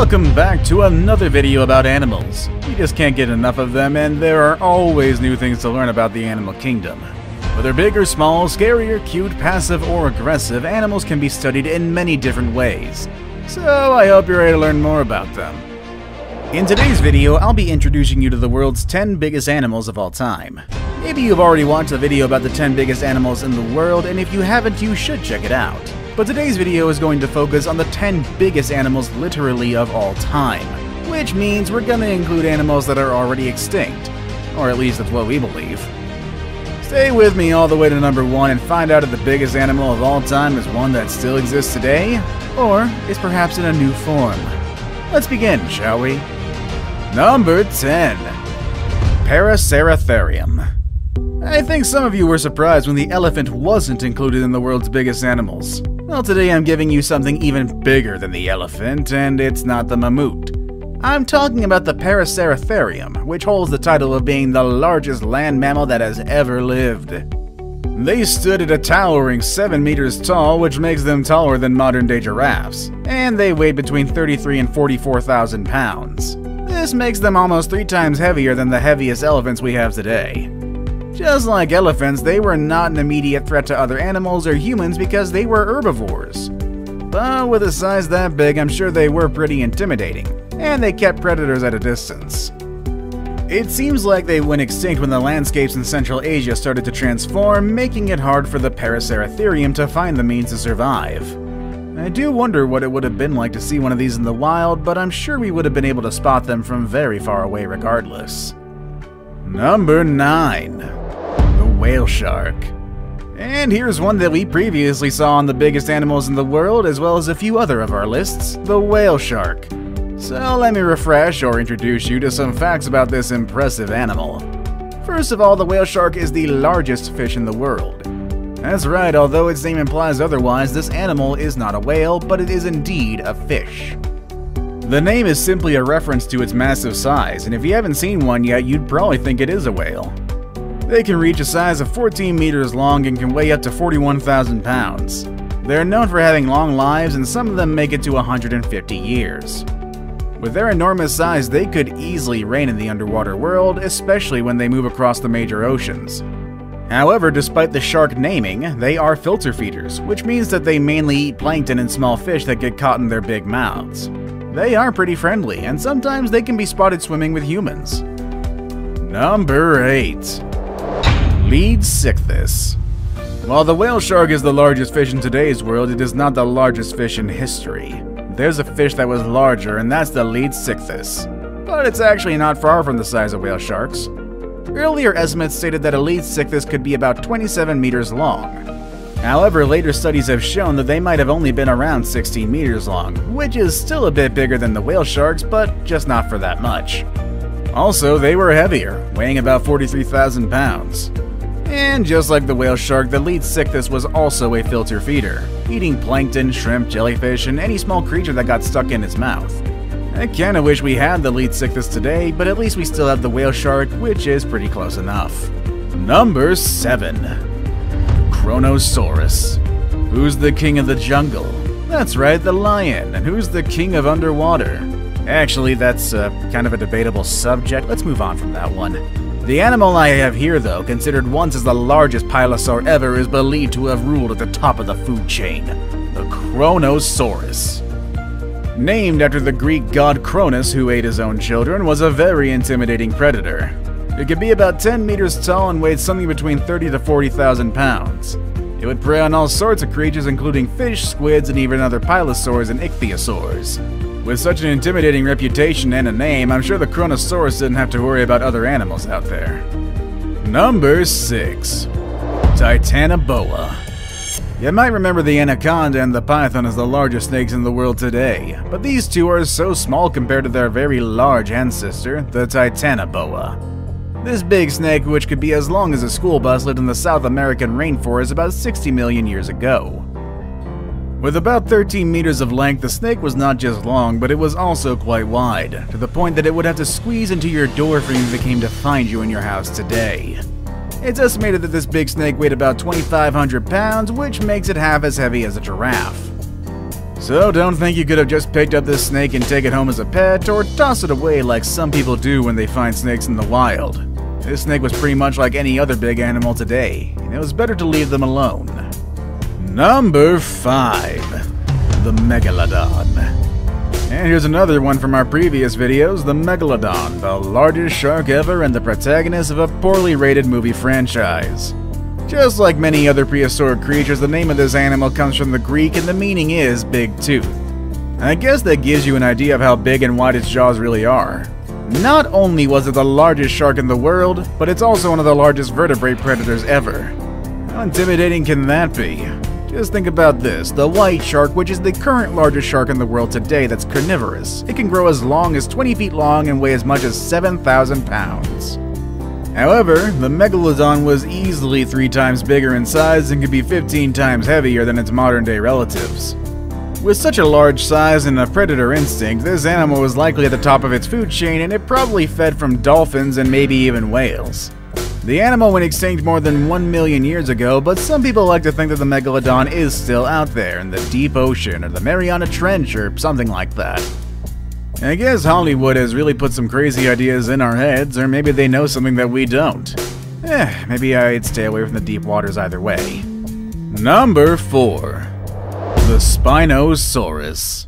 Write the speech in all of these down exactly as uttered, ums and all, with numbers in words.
Welcome back to another video about animals. You just can't get enough of them, and there are always new things to learn about the animal kingdom. Whether big or small, scary or cute, passive or aggressive, animals can be studied in many different ways. So I hope you're ready to learn more about them. In today's video, I'll be introducing you to the world's ten biggest animals of all time. Maybe you've already watched a video about the ten biggest animals in the world, and if you haven't, you should check it out. But today's video is going to focus on the ten biggest animals literally of all time, which means we're gonna include animals that are already extinct, or at least that's what we believe. Stay with me all the way to number one and find out if the biggest animal of all time is one that still exists today, or is perhaps in a new form. Let's begin, shall we? Number ten. Paraceratherium. I think some of you were surprised when the elephant wasn't included in the world's biggest animals. Well, today I'm giving you something even bigger than the elephant, and it's not the mammut. I'm talking about the Paraceratherium, which holds the title of being the largest land mammal that has ever lived. They stood at a towering seven meters tall, which makes them taller than modern-day giraffes, and they weighed between thirty-three and forty-four thousand pounds. This makes them almost three times heavier than the heaviest elephants we have today. Just like elephants, they were not an immediate threat to other animals or humans because they were herbivores. But with a size that big, I'm sure they were pretty intimidating, and they kept predators at a distance. It seems like they went extinct when the landscapes in Central Asia started to transform, making it hard for the Paraceratherium to find the means to survive. I do wonder what it would have been like to see one of these in the wild, but I'm sure we would have been able to spot them from very far away regardless. Number nine. The whale shark. And here's one that we previously saw on the biggest animals in the world, as well as a few other of our lists, the whale shark. So let me refresh or introduce you to some facts about this impressive animal. First of all, the whale shark is the largest fish in the world. That's right, although its name implies otherwise, this animal is not a whale, but it is indeed a fish. The name is simply a reference to its massive size, and if you haven't seen one yet, you'd probably think it is a whale. They can reach a size of fourteen meters long and can weigh up to forty-one thousand pounds. They're known for having long lives, and some of them make it to one hundred fifty years. With their enormous size, they could easily reign in the underwater world, especially when they move across the major oceans. However, despite the shark naming, they are filter feeders, which means that they mainly eat plankton and small fish that get caught in their big mouths. They are pretty friendly, and sometimes they can be spotted swimming with humans. Number eight. Leedsichthys. While the whale shark is the largest fish in today's world, it is not the largest fish in history. There's a fish that was larger, and that's the Leedsichthys. But it's actually not far from the size of whale sharks. Earlier estimates stated that a Leedsichthys could be about twenty-seven meters long. However, later studies have shown that they might have only been around sixteen meters long, which is still a bit bigger than the whale sharks, but just not for that much. Also, they were heavier, weighing about forty-three thousand pounds. And just like the whale shark, the Leedsichthys was also a filter feeder, eating plankton, shrimp, jellyfish, and any small creature that got stuck in its mouth. I kinda wish we had the Leedsichthys today, but at least we still have the whale shark, which is pretty close enough. Number seven. Kronosaurus. Who's the king of the jungle? That's right, the lion. And who's the king of underwater? Actually, that's uh, kind of a debatable subject. Let's move on from that one. The animal I have here, though, considered once as the largest pylosaur ever, is believed to have ruled at the top of the food chain, the Kronosaurus. Named after the Greek god Cronus, who ate his own children, was a very intimidating predator. It could be about ten meters tall and weighed something between thirty to forty thousand pounds. It would prey on all sorts of creatures, including fish, squids, and even other pylosaurs and ichthyosaurs. With such an intimidating reputation and a name, I'm sure the Kronosaurus didn't have to worry about other animals out there. Number six. Titanoboa. You might remember the anaconda and the python as the largest snakes in the world today, but these two are so small compared to their very large ancestor, the Titanoboa. This big snake, which could be as long as a school bus, lived in the South American rainforest about sixty million years ago. With about thirteen meters of length, the snake was not just long, but it was also quite wide, to the point that it would have to squeeze into your door frame if it came to find you in your house today. It's estimated that this big snake weighed about twenty-five hundred pounds, which makes it half as heavy as a giraffe. So don't think you could have just picked up this snake and take it home as a pet, or toss it away like some people do when they find snakes in the wild. This snake was pretty much like any other big animal today, and it was better to leave them alone. Number five. The Megalodon. And here's another one from our previous videos, the Megalodon, the largest shark ever and the protagonist of a poorly rated movie franchise. Just like many other prehistoric creatures, the name of this animal comes from the Greek and the meaning is big tooth. I guess that gives you an idea of how big and wide its jaws really are. Not only was it the largest shark in the world, but it's also one of the largest vertebrate predators ever. How intimidating can that be? Just think about this, the white shark, which is the current largest shark in the world today that's carnivorous. It can grow as long as twenty feet long and weigh as much as seven thousand pounds. However, the Megalodon was easily three times bigger in size and could be fifteen times heavier than its modern-day relatives. With such a large size and a predator instinct, this animal was likely at the top of its food chain, and it probably fed from dolphins and maybe even whales. The animal went extinct more than one million years ago, but some people like to think that the Megalodon is still out there in the deep ocean or the Mariana Trench or something like that. I guess Hollywood has really put some crazy ideas in our heads, or maybe they know something that we don't. Eh, maybe I'd stay away from the deep waters either way. Number four. The Spinosaurus.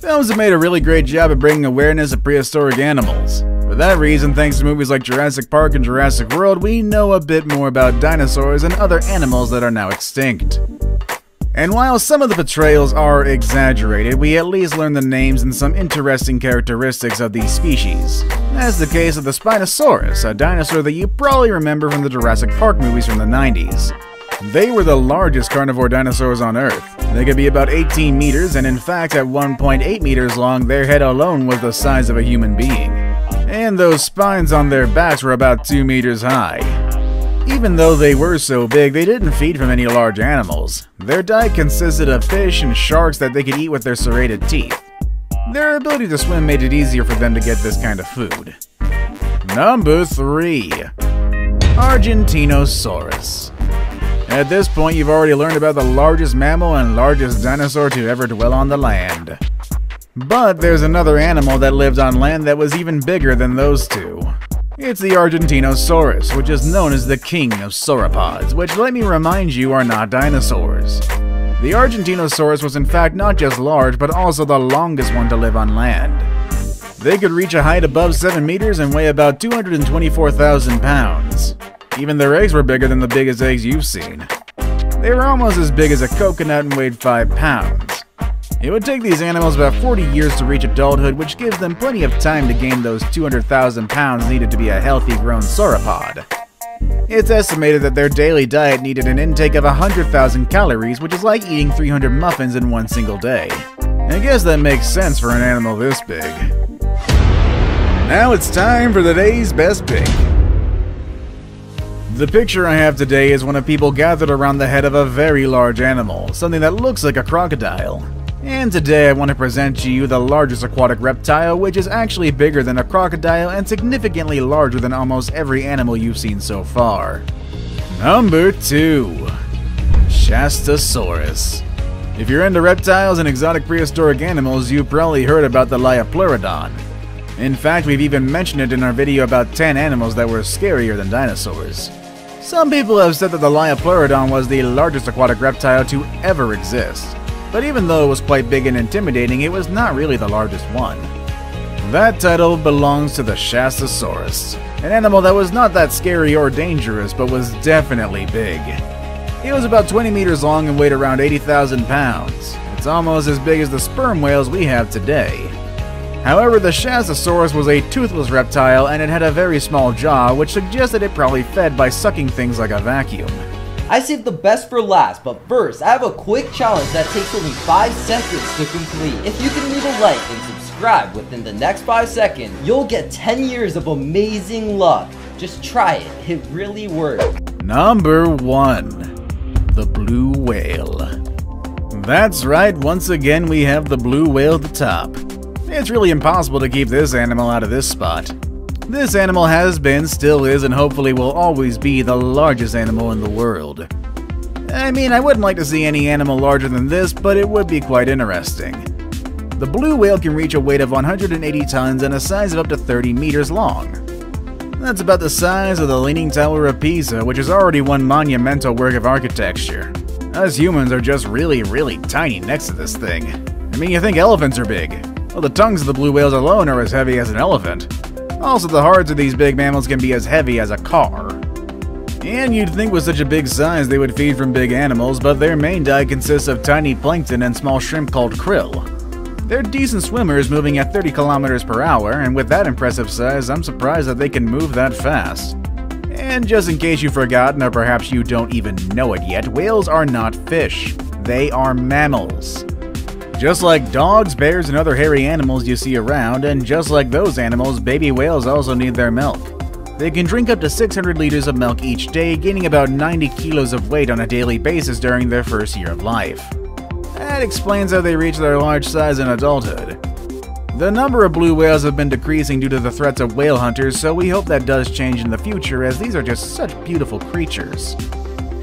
Films have made a really great job of bringing awareness of prehistoric animals. For that reason, thanks to movies like Jurassic Park and Jurassic World, we know a bit more about dinosaurs and other animals that are now extinct. And while some of the portrayals are exaggerated, we at least learn the names and some interesting characteristics of these species. That's the case of the Spinosaurus, a dinosaur that you probably remember from the Jurassic Park movies from the nineties. They were the largest carnivore dinosaurs on Earth. They could be about eighteen meters, and in fact at one point eight meters long, their head alone was the size of a human being. And those spines on their backs were about two meters high. Even though they were so big, they didn't feed from any large animals. Their diet consisted of fish and sharks that they could eat with their serrated teeth. Their ability to swim made it easier for them to get this kind of food. Number three. Argentinosaurus. At this point, you've already learned about the largest mammal and largest dinosaur to ever dwell on the land. But there's another animal that lived on land that was even bigger than those two. It's the Argentinosaurus, which is known as the king of sauropods, which, let me remind you, are not dinosaurs. The Argentinosaurus was in fact not just large, but also the longest one to live on land. They could reach a height above seven meters and weigh about two hundred twenty-four thousand pounds. Even their eggs were bigger than the biggest eggs you've seen. They were almost as big as a coconut and weighed five pounds. It would take these animals about forty years to reach adulthood, which gives them plenty of time to gain those two hundred thousand pounds needed to be a healthy grown sauropod. It's estimated that their daily diet needed an intake of one hundred thousand calories, which is like eating three hundred muffins in one single day. I guess that makes sense for an animal this big. Now it's time for the day's best pick. The picture I have today is one of people gathered around the head of a very large animal, something that looks like a crocodile. And today I want to present to you the largest aquatic reptile, which is actually bigger than a crocodile and significantly larger than almost every animal you've seen so far. Number two. Shastasaurus. If you're into reptiles and exotic prehistoric animals, you've probably heard about the Liopleurodon. In fact, we've even mentioned it in our video about ten animals that were scarier than dinosaurs. Some people have said that the Liopleurodon was the largest aquatic reptile to ever exist. But even though it was quite big and intimidating, it was not really the largest one. That title belongs to the Shastasaurus, an animal that was not that scary or dangerous, but was definitely big. It was about twenty meters long and weighed around eighty thousand pounds. It's almost as big as the sperm whales we have today. However, the Shastasaurus was a toothless reptile, and it had a very small jaw, which suggests that it probably fed by sucking things like a vacuum. I saved the best for last, but first, I have a quick challenge that takes only five seconds to complete. If you can leave a like and subscribe within the next five seconds, you'll get ten years of amazing luck. Just try it, it really works. Number one. The Blue Whale. That's right, once again we have the blue whale at the top. It's really impossible to keep this animal out of this spot. This animal has been, still is, and hopefully will always be the largest animal in the world. I mean, I wouldn't like to see any animal larger than this, but it would be quite interesting. The blue whale can reach a weight of one hundred eighty tons and a size of up to thirty meters long. That's about the size of the Leaning Tower of Pisa, which is already one monumental work of architecture. Us humans are just really, really tiny next to this thing. I mean, you think elephants are big. Well, the tongues of the blue whales alone are as heavy as an elephant. Also, the hearts of these big mammals can be as heavy as a car. And you'd think with such a big size they would feed from big animals, but their main diet consists of tiny plankton and small shrimp called krill. They're decent swimmers, moving at thirty kilometers per hour, and with that impressive size, I'm surprised that they can move that fast. And just in case you've forgotten, or perhaps you don't even know it yet, whales are not fish. They are mammals. Just like dogs, bears, and other hairy animals you see around, and just like those animals, baby whales also need their milk. They can drink up to six hundred liters of milk each day, gaining about ninety kilos of weight on a daily basis during their first year of life. That explains how they reach their large size in adulthood. The number of blue whales have been decreasing due to the threats of whale hunters, so we hope that does change in the future, as these are just such beautiful creatures.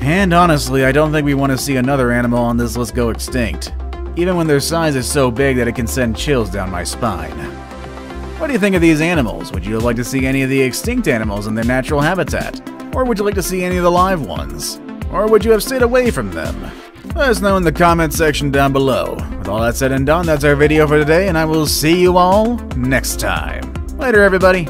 And honestly, I don't think we want to see another animal on this list go extinct, even when their size is so big that it can send chills down my spine. What do you think of these animals? Would you like to see any of the extinct animals in their natural habitat? Or would you like to see any of the live ones? Or would you have stayed away from them? Let us know in the comment section down below. With all that said and done, that's our video for today, and I will see you all next time. Later, everybody.